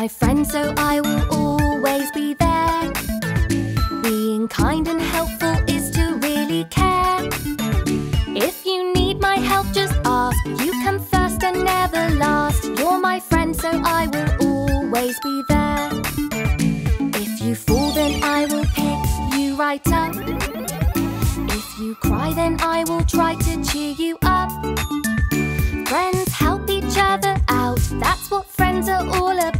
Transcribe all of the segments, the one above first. my friend, so I will always be there. Being kind and helpful is to really care. If you need my help, just ask. You come first and never last. You're my friend, so I will always be there. If you fall, then I will pick you right up. If you cry, then I will try to cheer you up. Friends help each other out. That's what friends are all about.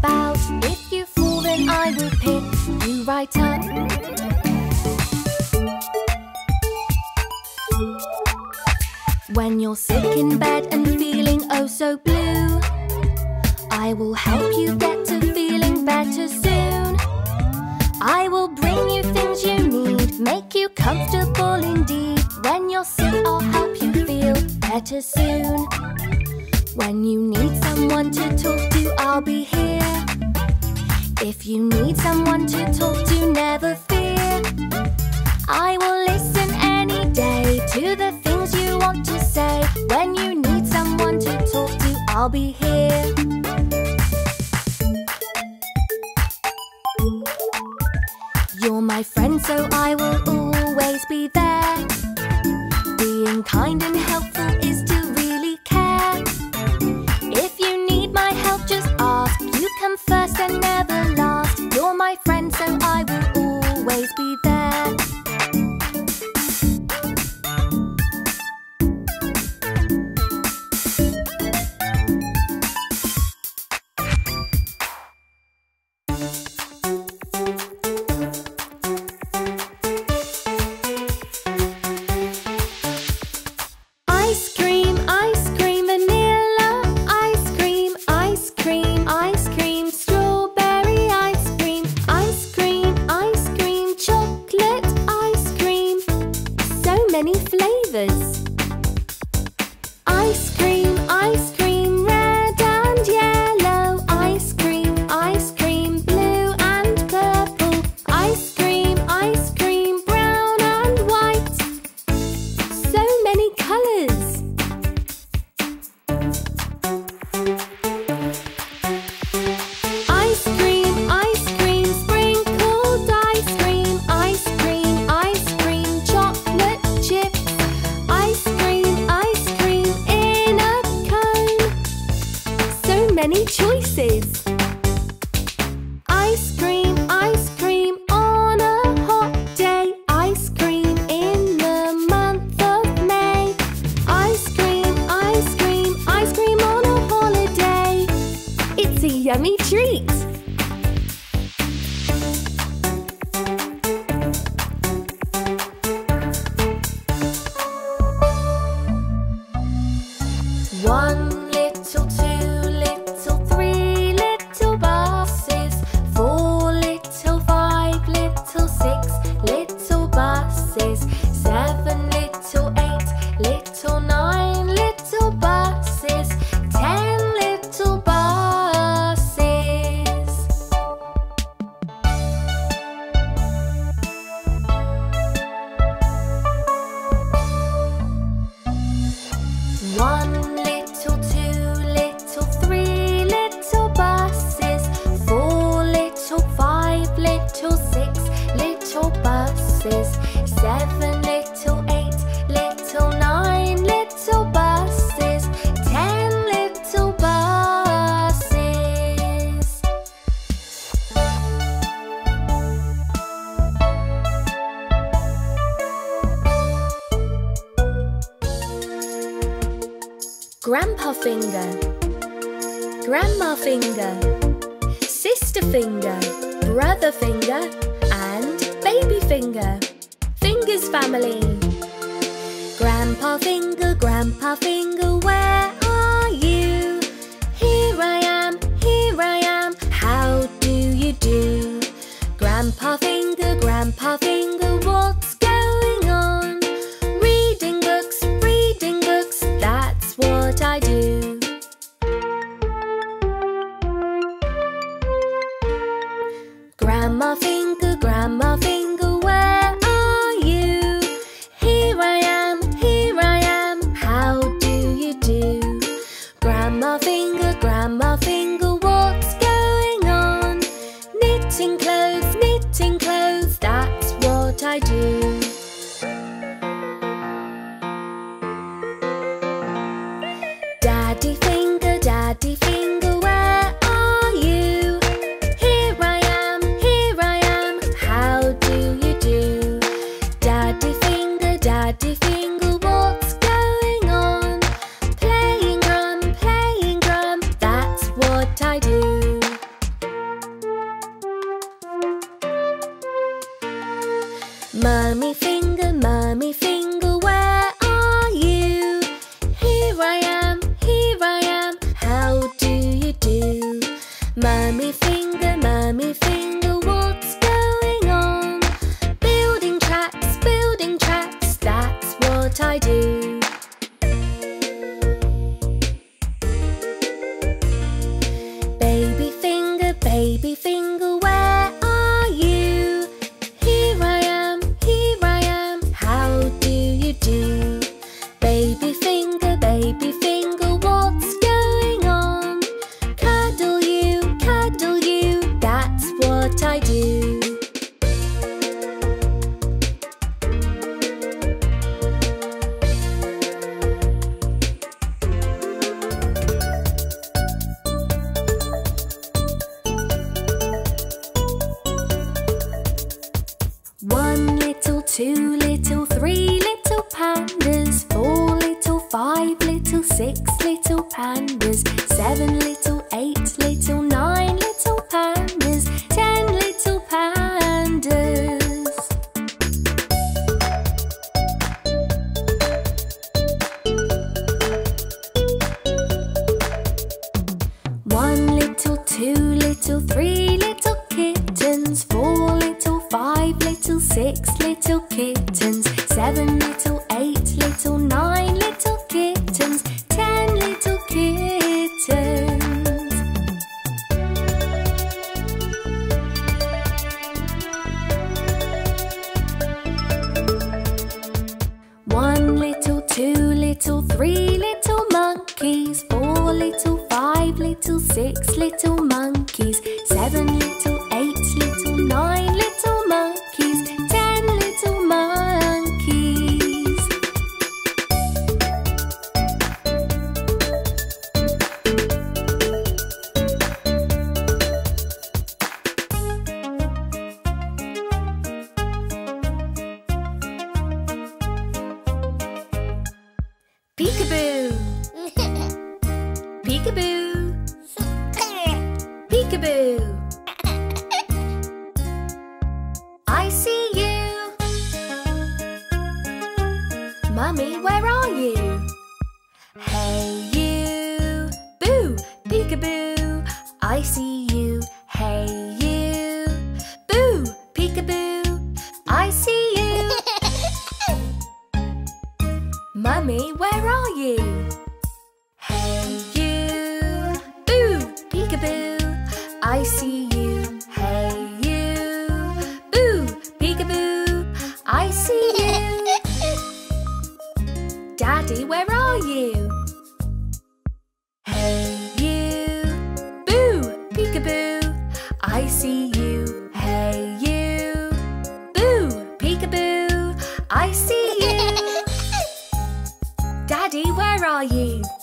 If you fall, then I will pick you right up. When you're sick in bed and feeling oh so blue, I will help you get to feeling better soon. I will bring you things you need, make you comfortable indeed. When you're sick, I'll help you feel better soon. When you need someone to talk to, I'll be here. If you need someone to talk to, never fear. I will listen any day to the things you want to say. When you need someone to talk to, I'll be here. You're my friend, so I will always be there. Being kind and helpful is to really care. If you need my help, just ask. You come first and never last. You're my friend, so I will always be there. Ice cream, red and yellow. Ice cream, blue and purple. Ice cream, brown and white. So many colours. Ice cream, sprinkled ice cream, chocolate chips. Ice cream in a cone. So many choices. Ice cream on a hot day. Ice cream in the month of May. Ice cream on a holiday. It's a yummy treat. One little, two little, three little buses. Four little, five little, six little buses. Seven little, eight little, nine little buses. Ten little buses. One little, two little, three little buses. Four little, five little, six little buses. Seven little, eight little, nine little buses. Ten little buses. Grandpa finger, Grandma finger, sister finger, brother finger, and baby finger. Fingers family. Grandpa finger, where are you? Here I am, how do you do? Grandpa finger, what's going on? Reading books, that's what I do. Grandma finger, where are you? Here I am, how do you do? Grandma finger, what's going on? knitting clothes, that's what I do. Daddy finger, where are you? Here I am, how do you do? Daddy finger, what's going on? Playing drum, that's what I do. Mummy finger, where are you? Here I am, how do you do? Mummy finger, what's going on? Building tracks, that's what I do. Baby finger, where are you? Here I am, how do you do? Baby finger, what's going on? Cuddle you, that's what I do. One little, two little, three little pandas, four little, five little, six little pandas, seven little, eight little, nine little pandas, ten little pandas. One little, two little, three little kittens, four little, five little, six little kittens, seven little, eight little, nine little kittens, ten little kittens. One little, two little, three little monkeys, four little, five little, six little monkeys, seven little, eight little, nine little monkeys, ten little monkeys. Peekaboo, peekaboo, peekaboo. I see you. Mummy, where are you? Hey you, boo, peekaboo. I see you. Hey you, boo, peekaboo. I see you. Mummy, where are you? Hey you, boo, peekaboo. I see you. Hey you, boo, peekaboo. I see you. Daddy, where are you? Hey you, boo, peekaboo. I see you. Hey you, boo, peekaboo. I see you. Daddy, where are you?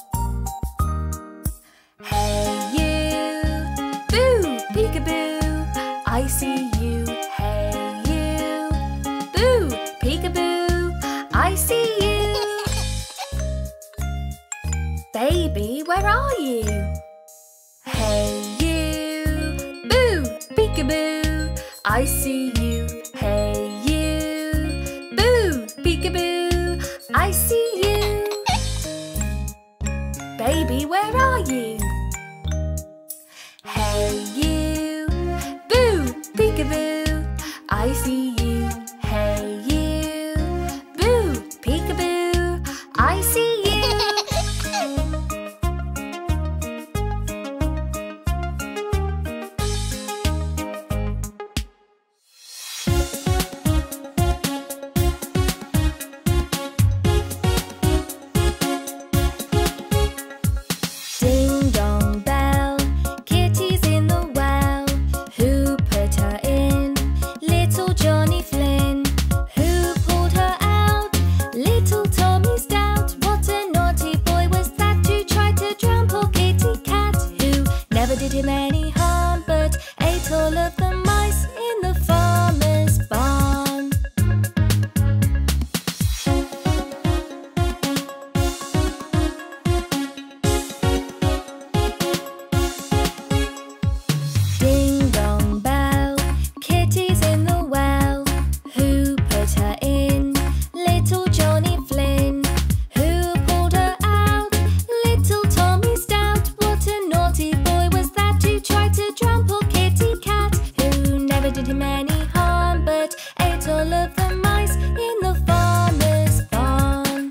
Hey peekaboo, I see you. Hey you, boo, peekaboo, I see you. Baby, where are you? Hey you, boo, peekaboo, I see you. Hey you, boo, peekaboo, I see you. Baby, where are you? Hey you, peekaboo, I see you. Hey you, boo, peekaboo, I see you. Ding did him any harm, but ate all of the mice in the farmer's barn.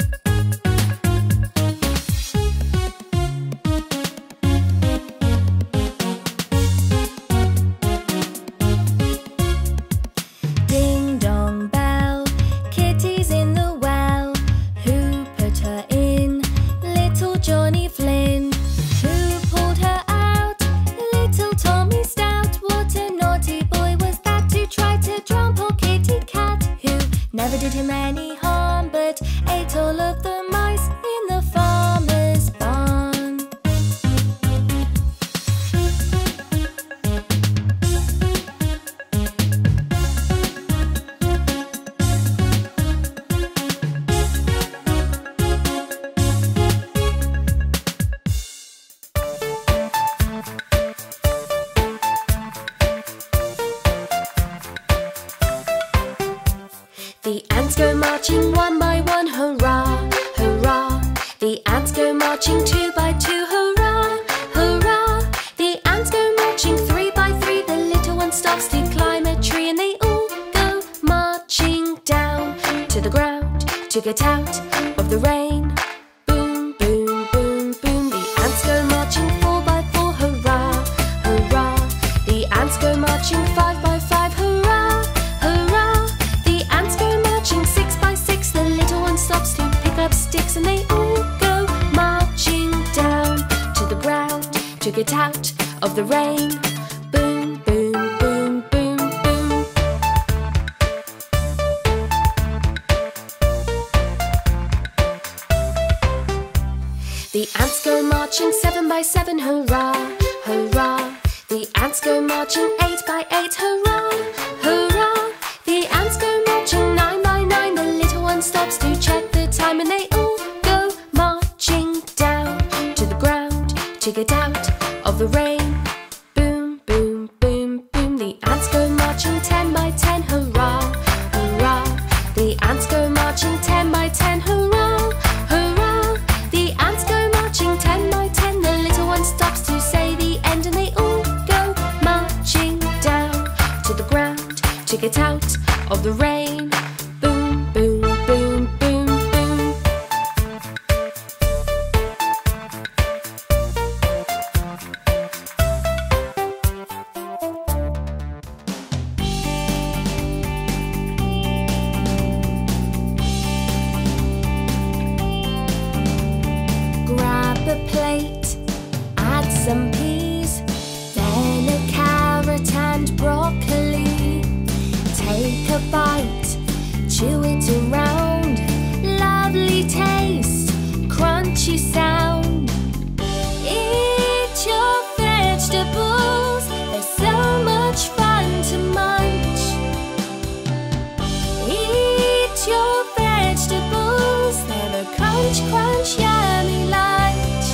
Ding dong bell, Kitty's in the well. Who put her in? Little Johnny Flynn. Never did him any harm, but ate all of the mice in the farmer's barn. The ants go marching one by one, hurrah, hurrah. The ants go marching two by two, hurrah, hurrah. The ants go marching three by three. The little one starts to climb a tree, and they all go marching down to the ground to get out of the rain. Boom, boom, boom, boom. The ants go marching four by four, hurrah, hurrah. The ants go marching five by five, hurrah, hurrah. Stops to pick up sticks, and they all go marching down to the ground to get out of the rain. Boom, boom, boom, boom, boom. The ants go marching seven by seven, hurrah, hurrah. The ants go marching eight by eight, hurrah, hurrah. The ants go marching nine by nine. The little one stops to check the time, and they all go marching down to the ground to get out of the rain. Boom, boom, boom, boom. The ants go marching ten by ten, hurrah, hurrah. The ants go marching ten by ten, hurrah, hurrah. The ants go marching ten by ten. The little one stops to say the end, and they all go marching down to the ground to get out of the rain. Boom, boom, boom, boom, boom. Grab a plate, add some peas, then a carrot and broccoli. Take a bite, chew it around. Lovely taste, crunchy sound. Eat your vegetables, they're so much fun to munch. Eat your vegetables, they're a crunch, crunch, yummy lunch.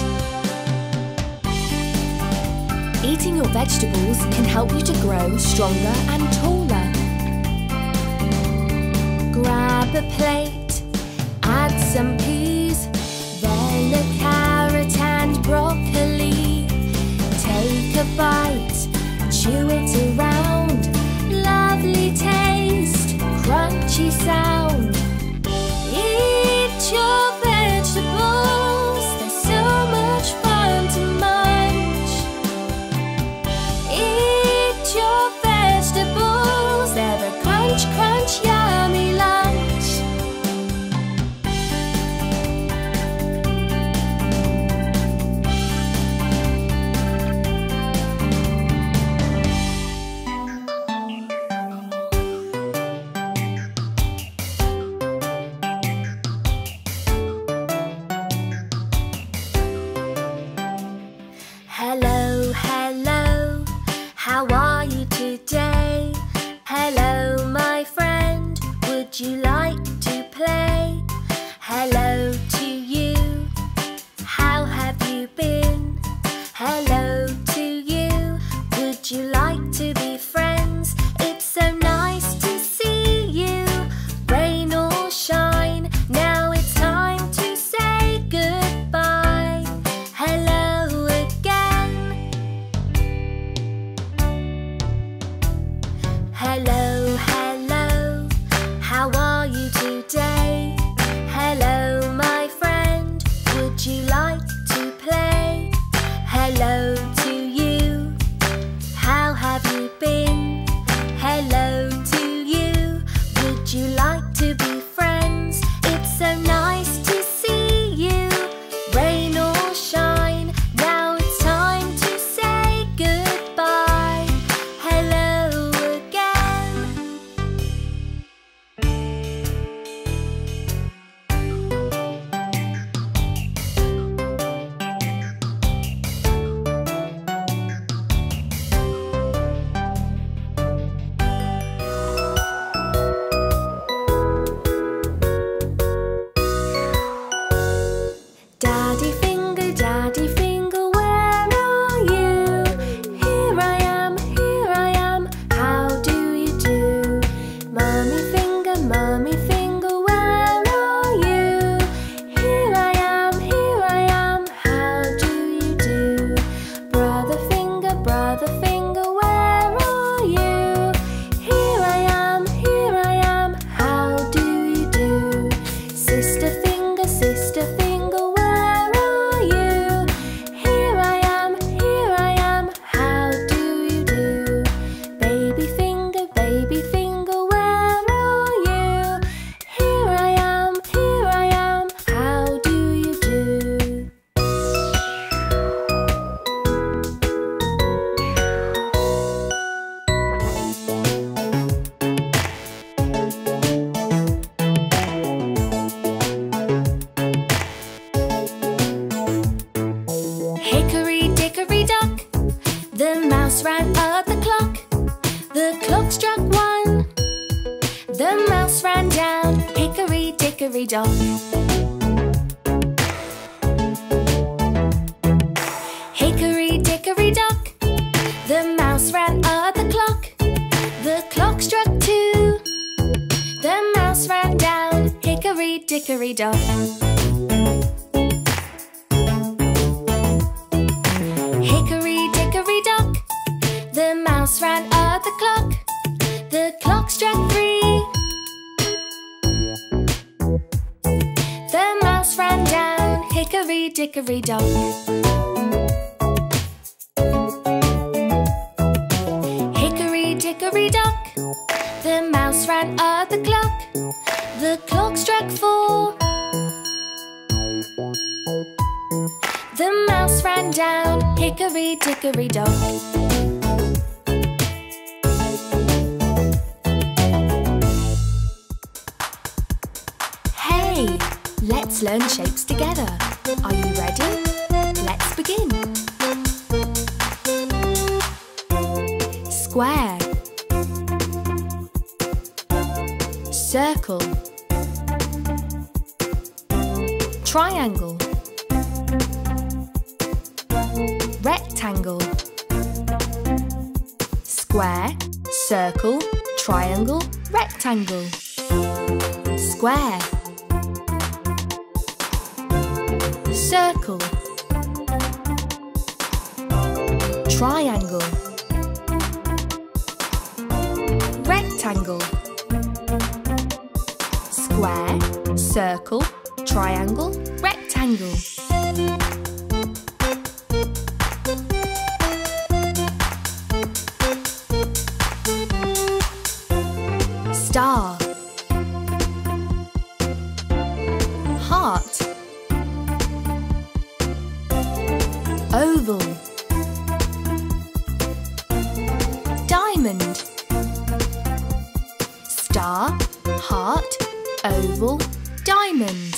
Eating your vegetables can help you to grow stronger and taller. Grab a plate, add some peas, then a carrot and broccoli. Take a bite, chew it around. Lovely taste, crunchy sound. Eat your vegetables, they're so much fun to munch. Eat your vegetables, they're a crunch, crunch, yummy lunch. Hello, hello, how are you today? Hello, my friend, would you like to play? Hello to you, how have you been? Hello to you, would you like to be friends? It's so nice to see you, rain or shine. Now it's time to say goodbye. Hello again. Hey. Chevy dog. Hickory dickory dock, the mouse ran up the clock. The clock struck 2, the mouse ran down. Hickory dickory dock. Hickory dickory dock, the mouse ran up the clock. The clock struck 3, the mouse ran down. Hickory dickory dock. Hickory dickory dock, the mouse ran up the clock. The clock struck 4, the mouse ran down. Hickory dickory dock. Let's learn shapes together. Are you ready? Let's begin. Square, circle, triangle, rectangle. Square, circle, triangle, rectangle. Square, circle, triangle, rectangle. Square, circle, triangle, rectangle. Star, heart, oval, diamond. Star, heart, oval, diamond.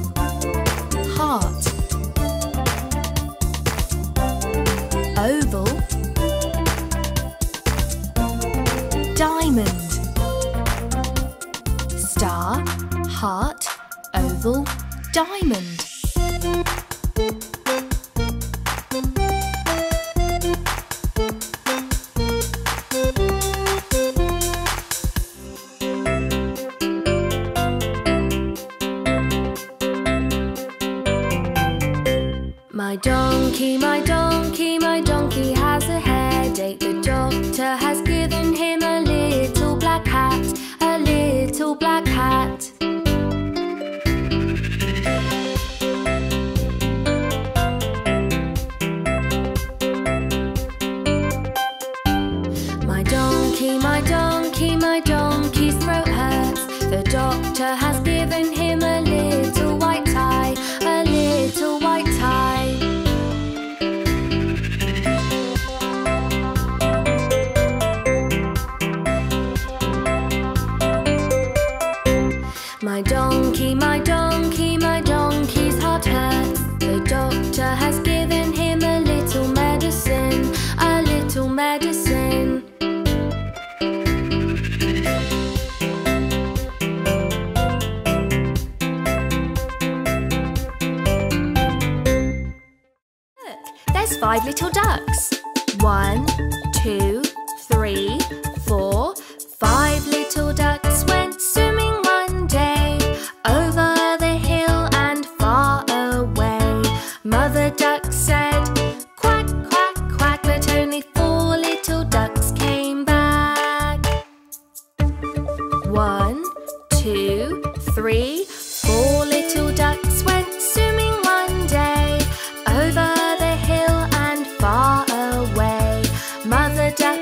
Star, heart, oval, diamond. Star, heart, oval, diamond. My donkey, has a headache. The doctor has given him a little black hat, a little black hat. My donkey's throat hurts. The doctor has given him a little white tie, a little white tie. My donkey's heart hurts. The doctor has given him a little medicine, a little medicine. There's 5 little ducks. 1, 2, 3, 4, 5 little ducks went swimming one day, over the hill and far away. Mother duck said, quack, quack, quack, but only 4 little ducks came back. 1, 2, 3, 4 little ducks went swimming one day, over the hill and far away. Mother duck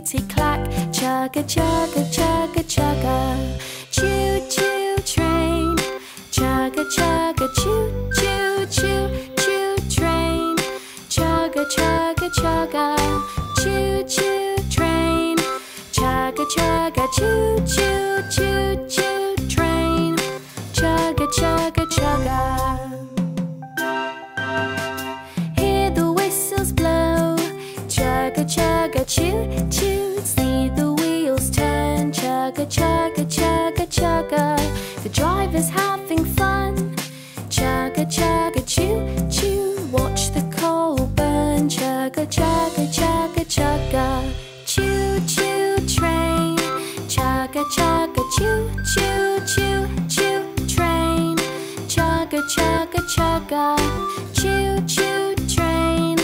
clickety clack, chugga chugga chugga chugga, choo choo train, chugga chugga choo choo choo choo train, chugga chugga chugga, choo choo train, chugga chugga choo choo choo choo train, chugga chugga chugga. Chugga choo choo, see the wheels turn. Chugga chugga chugga chugga, the driver's having fun. Chugga chugga choo choo, watch the coal burn. Chugga chugga chugga chugga, choo choo train. Chugga chugga choo choo choo choo train. Chugga chugga chugga, choo choo train.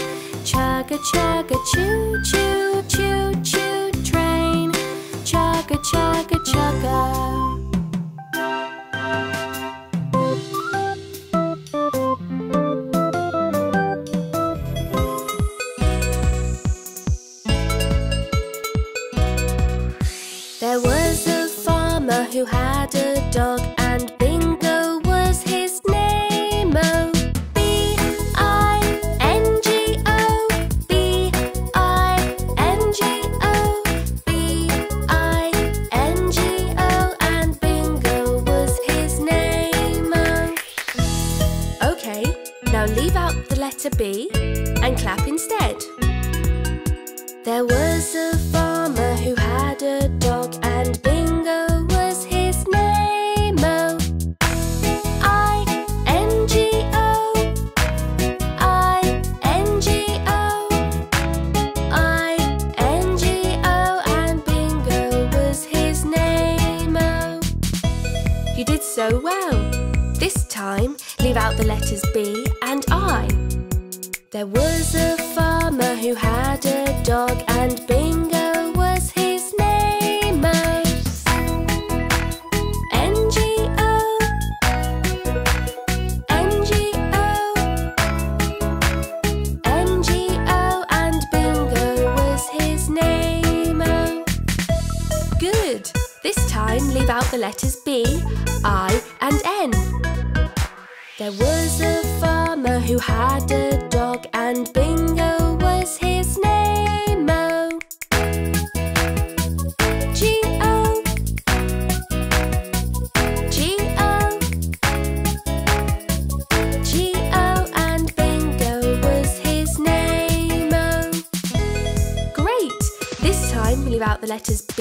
Chugga chugga choo choo choo choo train, chugga chugga chugga. There was a farmer who had a dog, and Bingo was his name. Oh, letter B and clap instead. There was a farmer who had a dog, and Bingo was his name. Oh, I-N-G-O, I-N-G-O, I-N-G-O, and Bingo was his name. Oh, you did so well. This time, leave out the letters B and I. There was a farmer who had a dog, and Bingo was his name. N-G-O, N-G-O, N-G-O, and Bingo was his name. Good! This time leave out the letters B, I and N. There was a farmer who had a dog, and Bingo was his name. Oh, G-O, G-O, G-O, and Bingo was his name. Oh, great! This time leave out the letters B,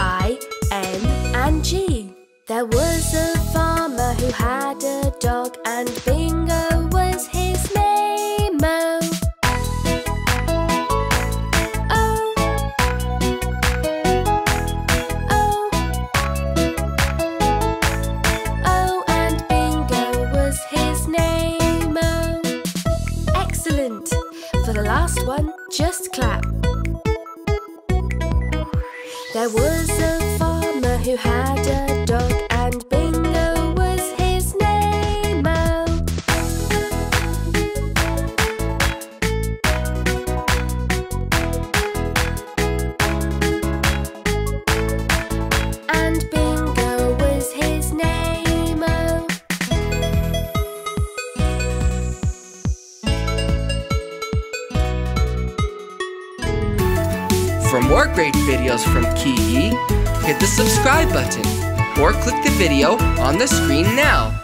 I, N and G. There was a farmer who had a dog, and Bingo was his name. Oh, oh, oh, oh, and Bingo was his name. Oh, excellent! For the last one, just clap. There was a farmer who had a dog, and Bingo was his name. Oh, and Bingo was his name. Oh, for more great videos from Kiyi, hit the subscribe button or click the video on the screen now.